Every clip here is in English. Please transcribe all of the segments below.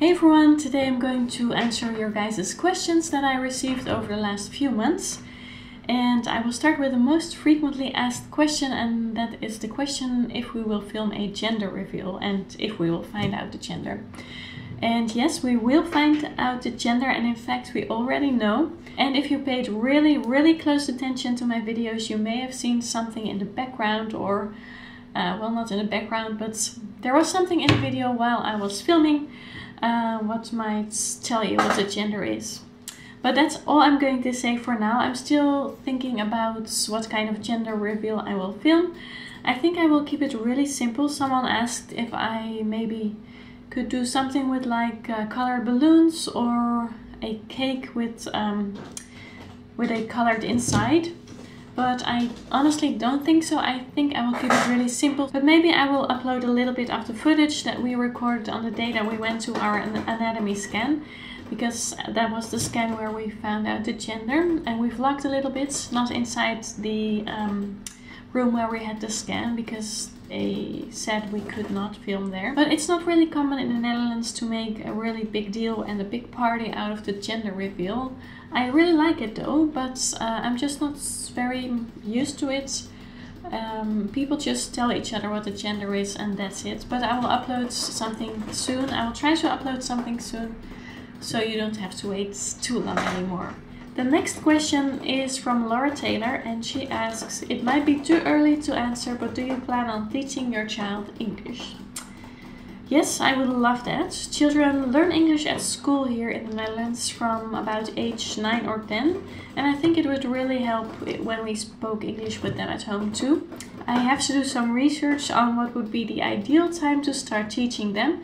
Hey everyone, today I'm going to answer your guys' questions that I received over the last few months. And I will start with the most frequently asked question, and that is the question if we will film a gender reveal and if we will find out the gender. And yes, we will find out the gender, and in fact we already know. And if you paid really close attention to my videos, you may have seen something in the background, or well, not in the background, but there was something in the video while I was filming. What might tell you what the gender is. But that's all I'm going to say for now. I'm still thinking about what kind of gender reveal I will film. I think I will keep it really simple. Someone asked if I maybe could do something with like colored balloons or a cake with a colored inside. But I honestly don't think so. I think I will keep it really simple. But maybe I will upload a little bit of the footage that we recorded on the day that we went to our anatomy scan, because that was the scan where we found out the gender. And we vlogged a little bit, not inside the room where we had the scan, because they said we could not film there. But it's not really common in the Netherlands to make a really big deal and a big party out of the gender reveal. I really like it though, but I'm just not very used to it. People just tell each other what the gender is and that's it. But I will upload something soon. I will try to upload something soon, so you don't have to wait too long anymore. The next question is from Laura Taylor, and she asks, it might be too early to answer, but do you plan on teaching your child English? Yes, I would love that. Children learn English at school here in the Netherlands from about age 9 or 10. And I think it would really help when we spoke English with them at home too. I have to do some research on what would be the ideal time to start teaching them.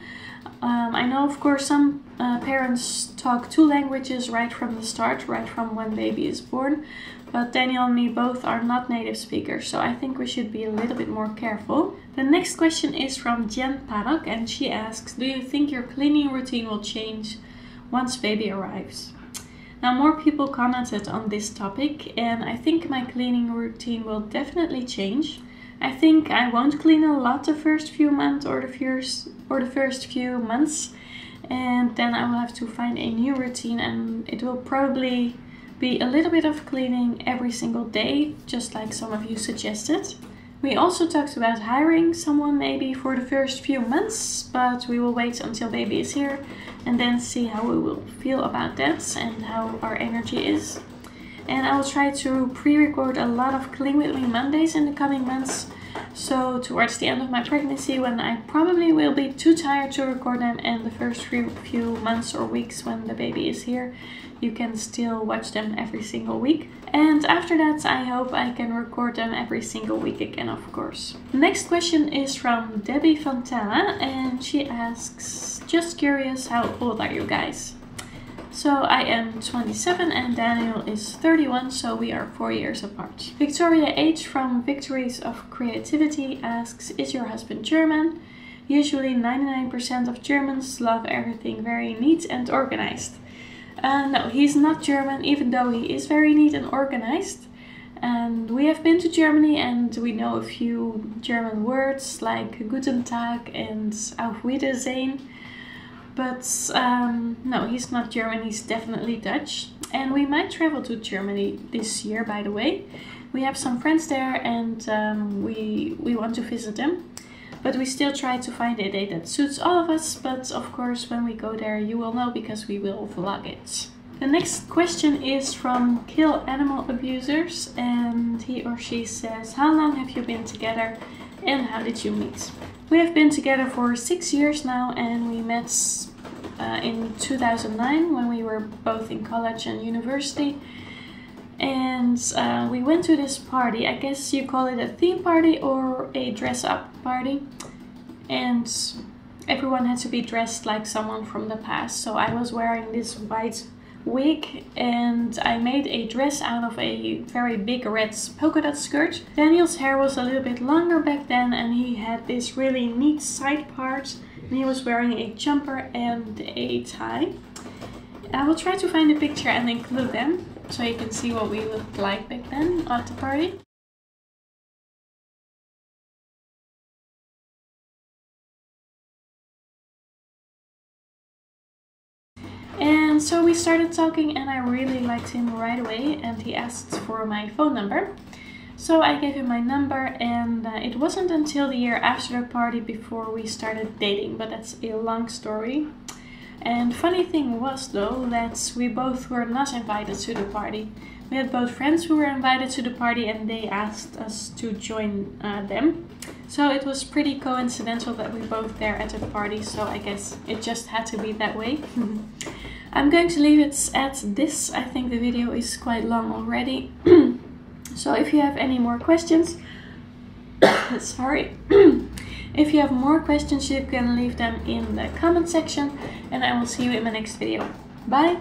I know, of course, some parents talk two languages right from the start, right from when baby is born. But Daniel and me both are not native speakers, so I think we should be a little bit more careful. The next question is from Jen Pannock, and she asks, do you think your cleaning routine will change once baby arrives? Now, more people commented on this topic, and I think my cleaning routine will definitely change. I think I won't clean a lot the first few months or the first few months, and then I will have to find a new routine, and it will probably be a little bit of cleaning every single day, just like some of you suggested. We also talked about hiring someone maybe for the first few months, but we will wait until baby is here and then see how we will feel about that and how our energy is. And I will try to pre-record a lot of Clean With Me Mondays in the coming months, so towards the end of my pregnancy, when I probably will be too tired to record them, and the first few months or weeks when the baby is here, you can still watch them every single week. And after that, I hope I can record them every single week again, of course. Next question is from Debbie Fontana, and she asks, just curious, how old are you guys? So I am 27 and Daniel is 31, so we are 4 years apart. Victoria H from Victories of Creativity asks, is your husband German? Usually 99% of Germans love everything very neat and organized. No, he's not German, even though he is very neat and organized. And we have been to Germany and we know a few German words like Guten Tag and Auf Wiedersehen. But no, he's not German, he's definitely Dutch. And we might travel to Germany this year, by the way. We have some friends there and we want to visit them. But we still try to find a date that suits all of us. But of course, when we go there, you will know because we will vlog it. The next question is from Kill Animal Abusers. And he or she says, how long have you been together and how did you meet? We have been together for 6 years now, and we met in 2009 when we were both in college and university. And we went to this party, I guess you call it a theme party or a dress-up party. And everyone had to be dressed like someone from the past. So I was wearing this white wig and I made a dress out of a very big red polka dot skirt. Daniel's hair was a little bit longer back then and he had this really neat side part, and he was wearing a jumper and a tie. I will try to find a picture and include them so you can see what we looked like back then at the party. so we started talking and I really liked him right away, and he asked for my phone number. So I gave him my number, and it wasn't until the year after the party before we started dating, but that's a long story. And funny thing was though that we both were not invited to the party. We had both friends who were invited to the party and they asked us to join them. So it was pretty coincidental that we were both there at the party, so I guess it just had to be that way. I'm going to leave it at this. I think the video is quite long already. So if you have any more questions, sorry, if you have more questions you can leave them in the comment section, and I will see you in my next video. Bye!